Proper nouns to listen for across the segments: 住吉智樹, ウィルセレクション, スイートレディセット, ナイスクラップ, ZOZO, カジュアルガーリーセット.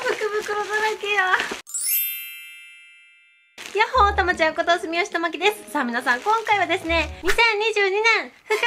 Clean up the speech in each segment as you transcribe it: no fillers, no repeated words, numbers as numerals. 福袋だらけや。やっほー、たまちゃんこと住吉智樹です。さあ皆さん、今回はですね、2022年福袋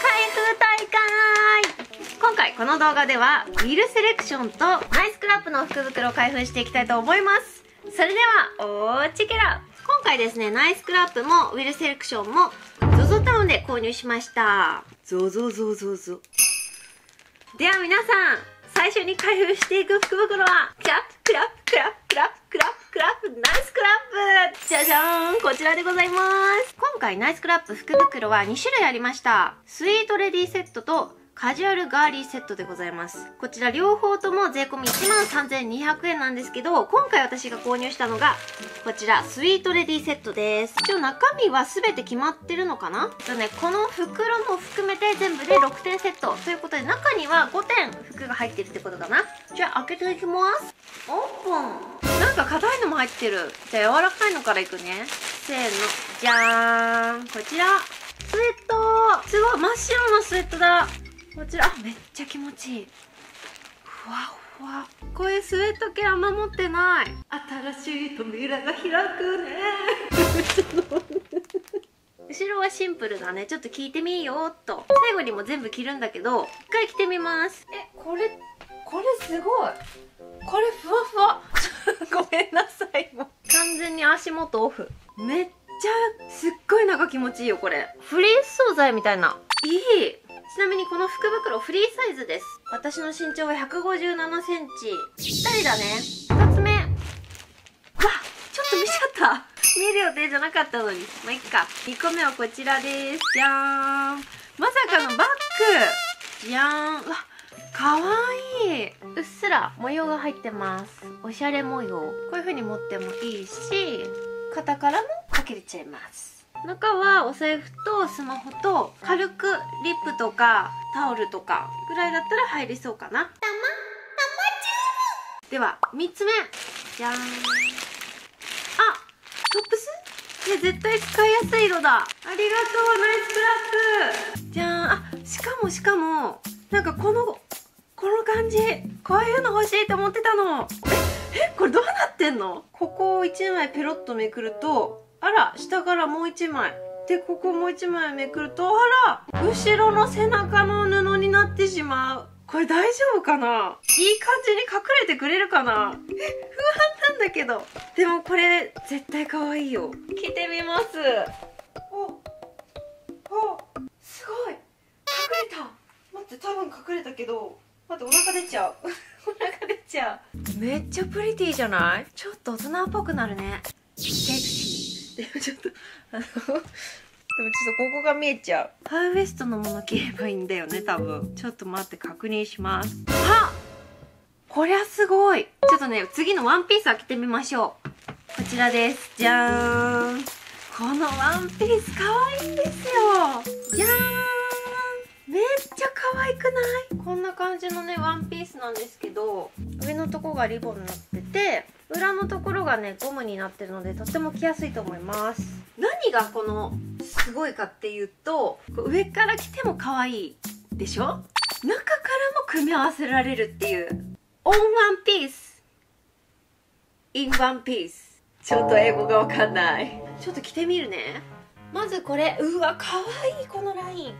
開封大会。今回この動画ではウィルセレクションとナイスクラップの福袋を開封していきたいと思います。それではおーちけら。今回ですね、ナイスクラップもウィルセレクションも ZOZO タウンで購入しました。 ZOZOZOZO では皆さん、最初に開封していく福袋はクラップクラップクラップクラップクラップクラップナイスクラップ、じゃじゃーん、こちらでございます。今回ナイスクラップ福袋は2種類ありました。スイートレディセットとカジュアルガーリーセットでございます。こちら両方とも税込 13,200 円なんですけど、今回私が購入したのがこちらスイートレディセットです。一応中身は全て決まってるのかなとね、この袋も含めて全部で6点セットということで、中には5点服が入ってるってことかな。じゃあ開けていきます。オープン。なんか硬いのも入ってる。じゃあ柔らかいのからいくね。せーの、じゃーん、こちらスウェット。すごい真っ白のスウェットだ。こちら、あ、めっちゃ気持ちいい。ふわふわ。こういうスウェット系あんま持ってない。新しい扉が開くね。後ろはシンプルだね。ちょっと聞いてみようっと。最後にも全部着るんだけど、一回着てみます。え、これすごい。これふわふわ。ごめんなさい。もう完全に足元オフ。めっちゃ、すっごい中気持ちいいよ、これ。フリース素材みたいな。いい。ちなみにこの福袋フリーサイズです。私の身長は157センチ。ぴったりだね。2つ目。わっ、ちょっと見ちゃった。見る予定じゃなかったのに。まあ、いっか。2個目はこちらです。じゃーん。まさかのバッグ。じゃーん。うわ、かわいい。うっすら模様が入ってます。おしゃれ模様。こういう風に持ってもいいし、肩からもかけれちゃいます。中はお財布とスマホと軽くリップとかタオルとかぐらいだったら入りそうかな。では3つ目。じゃん。あ、トップス？ね、絶対使いやすい色だ。ありがとう、ナイスクラップ。じゃん。あ、しかもなんかこの感じ、こういうの欲しいと思ってたの。え、これどうなってんの？ここを1枚ペロッとめくると、あら、下からもう一枚。で、ここもう一枚めくると、あら、後ろの背中の布になってしまう。これ大丈夫かな？いい感じに隠れてくれるかな？不安なんだけど。でもこれ、絶対可愛いよ。着てみます。お、すごい。隠れた。待って、多分隠れたけど、待って、お腹出ちゃう。お腹出ちゃう。めっちゃプリティじゃない？ちょっと大人っぽくなるね。セクシー。ちょっとでもちょっとここが見えちゃう。ハイウエストのもの着ればいいんだよね、多分。ちょっと待って、確認します。あ、こりゃすごい。ちょっとね、次のワンピース開けてみましょう。こちらです。じゃーん。このワンピースかわいいんですよ。じゃーん、めっちゃ可愛くない？こんな感じのね、ワンピースなんですけど、上のとこがリボンになってて、裏のところがね、ゴムになってるので、とっても着やすいと思います。何がこのすごいかっていうと、上から着ても可愛いでしょ？中からも組み合わせられるっていう。オンワンピース。インワンピース。ちょっと英語がわかんない。ちょっと着てみるね。まずこれ、うわ、可愛い、このライン。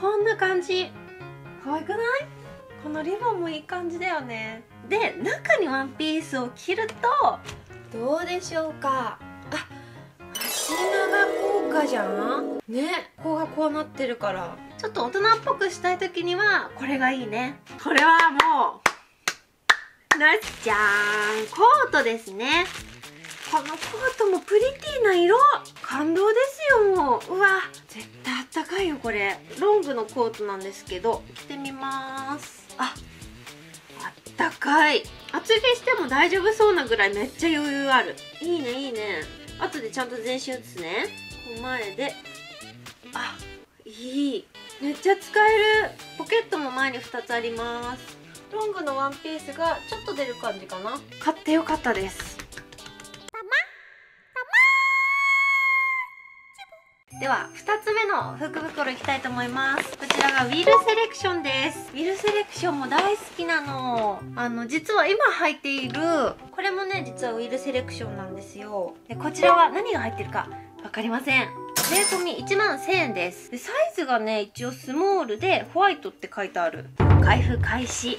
こんな感じ。可愛くない？このリボンもいい感じだよね。で、中にワンピースを着るとどうでしょうか。あ、足長効果じゃんね。ここがこうなってるから、ちょっと大人っぽくしたい時にはこれがいいね。これはもうナイス。じゃーん、コートですね。このコートもプリティな色、感動ですよ。もう、うわ、絶対あったかいよこれ。ロングのコートなんですけど、着てみます。あ、あったかい。厚着しても大丈夫そうなぐらい、めっちゃ余裕ある。いいね、いいね。あとでちゃんと全身写すね。前で、あ、いい。めっちゃ使える。ポケットも前に2つあります。ロングのワンピースがちょっと出る感じかな。買ってよかったです。では2つ目の福袋いきたいと思います。こちらがウィルセレクションです。ウィルセレクションも大好きなの。実は今履いているこれもね、実はウィルセレクションなんですよ。でこちらは何が入ってるか分かりません。税込 1万1000円です。でサイズがね、一応スモールでホワイトって書いてある。開封開始。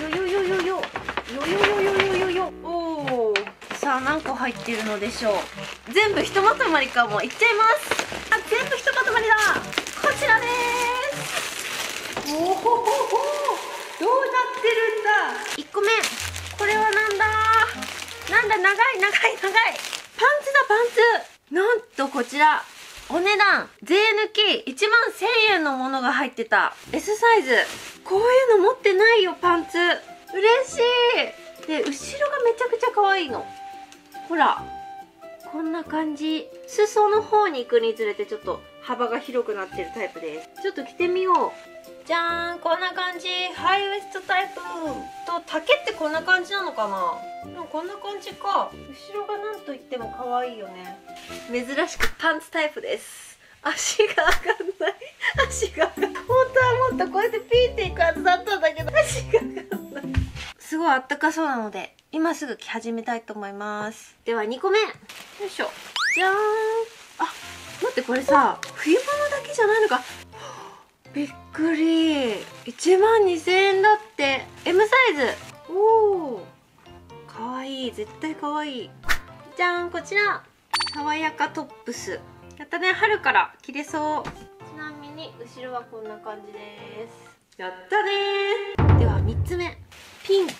よよよよよよよよよよよ。おー、さあ何個入ってるのでしょう。全部ひとまとまりかも。いっちゃいます。あ、全部ひとまとまりだ。こちらでーす。おおおお、どうなってるんだ。1個目、これはなんだなんだ。長い長い長い。パンツだパンツ。なんとこちらお値段税抜き 1万1000 円のものが入ってた。 S サイズ。こういうの持ってないよ、パンツ。嬉しい。で後ろがめちゃくちゃ可愛いの。ほら、こんな感じ。裾の方に行くにつれてちょっと幅が広くなってるタイプです。ちょっと着てみよう。じゃーん、こんな感じ。ハイウエストタイプと丈ってこんな感じなのかな。でもこんな感じか。後ろがなんといっても可愛いよね。珍しくパンツタイプです。足が上がんない。足が上がんない。本当はもっとこうやってピーっていくはずだったんだけど、足が上がんない。すごいあったかそうなので今すぐ着始めたいと思います。では2個目、よいしょ。じゃーん。あ、待って、これさ冬物だけじゃないのか。びっくり。1万2000円だって。 M サイズ。おー、かわいい。絶対かわいい。じゃーん、こちら爽やかトップス。やったね、春から着れそう。ちなみに後ろはこんな感じです。やったねー。では3つ目、ピンク。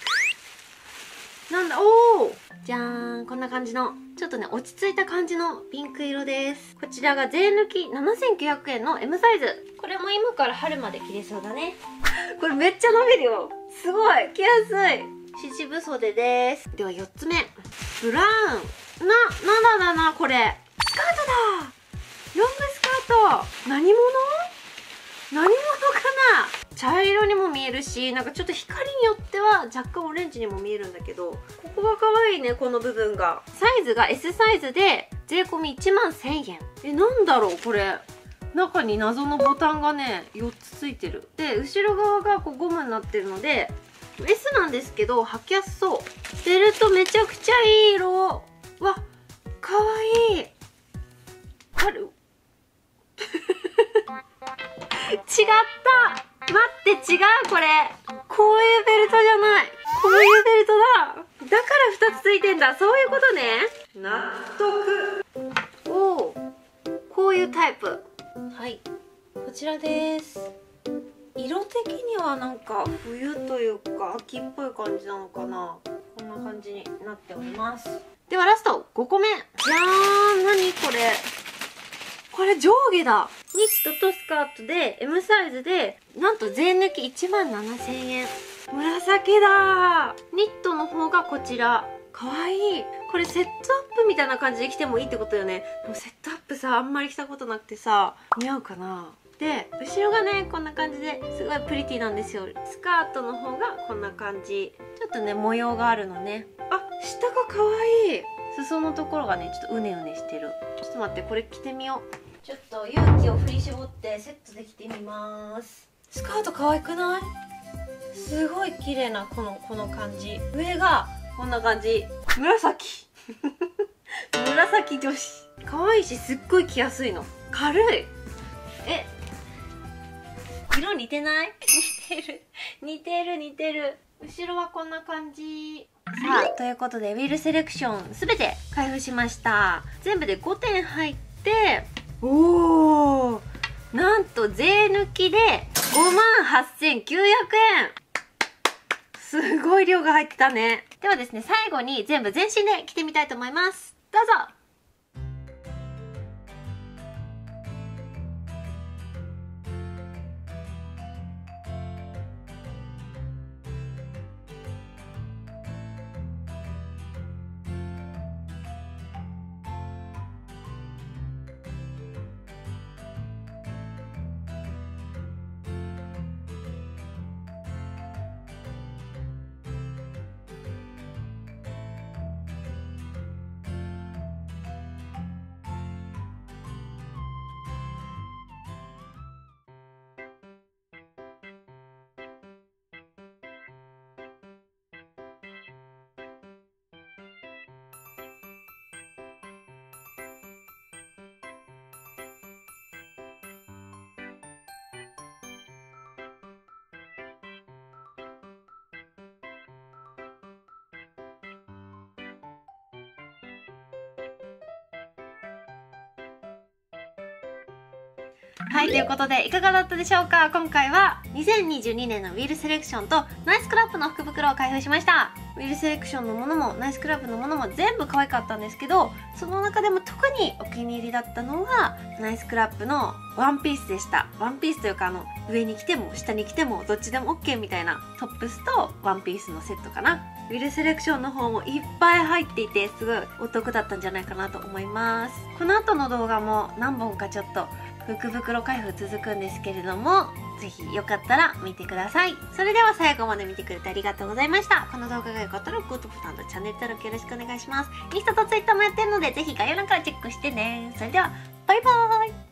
なんだ、おー、じゃーん、こんな感じのちょっとね落ち着いた感じのピンク色です。こちらが税抜き 7900 円の M サイズ。これも今から春まで着れそうだね。これめっちゃ伸びるよ。すごい着やすい。七分袖です。では4つ目、ブラウン。なんだな、これスカートだ。ロングスカート。何者かな。茶色にも見えるし、なんかちょっと光によっては若干オレンジにも見えるんだけど、ここが可愛いね、この部分が。サイズが S サイズで税込み 1万1000 円。なんだろうこれ。中に謎のボタンがね4つついてる。で後ろ側がこうゴムになってるので S なんですけど履きやすそう。ベルトめちゃくちゃいい色。わ、可愛い。ある違った、待って、違う、これこういうベルトじゃない。こういうベルトだ。だから2つついてんだ。そういうことね。納得。おお、こういうタイプ。はい、こちらです。色的にはなんか冬というか秋っぽい感じなのかな。こんな感じになっております。ではラスト5個目。じゃーん、何これ。これ上下だ。ニットとスカートで M サイズでなんと税抜き 1万7000 円。紫だ。ニットの方がこちら。かわいい。これセットアップみたいな感じで着てもいいってことよね。でもセットアップさあんまり着たことなくてさ、似合うかな。で後ろがねこんな感じですごいプリティなんですよ。スカートの方がこんな感じ。ちょっとね模様があるのね。あ、下がかわいい。裾のところがねちょっとうねうねしてる。ちょっと待って、これ着てみよう。ちょっと勇気を振り絞ってセットで着てみます。スカート可愛くない？すごい綺麗なこの感じ。上がこんな感じ。紫紫女子。可愛いしすっごい着やすいの。軽い。え、色似てない？似てる似てる似てる。後ろはこんな感じ。さあということでウィルセレクション全て開封しました。全部で5点入って、おー、なんと税抜きで 5万8900 円。すごい量が入ってたね。ではですね、最後に全部全身で着てみたいと思います。どうぞ。はい、ということでいかがだったでしょうか。今回は2022年のウィルセレクションとナイスクラップの福袋を開封しました。ウィルセレクションのものもナイスクラップのものも全部可愛かったんですけど、その中でも特にお気に入りだったのがナイスクラップのワンピースでした。ワンピースというか、上に着ても下に着てもどっちでも OK みたいなトップスとワンピースのセットかな。ウィルセレクションの方もいっぱい入っていて、すごいお得だったんじゃないかなと思います。この後の動画も何本かちょっと福袋開封続くんですけれども、ぜひよかったら見てください。それでは最後まで見てくれてありがとうございました。この動画が良かったらグッドボタンとチャンネル登録よろしくお願いします。インスタとツイッターもやってるので、ぜひ概要欄からチェックしてね。それではバイバーイ。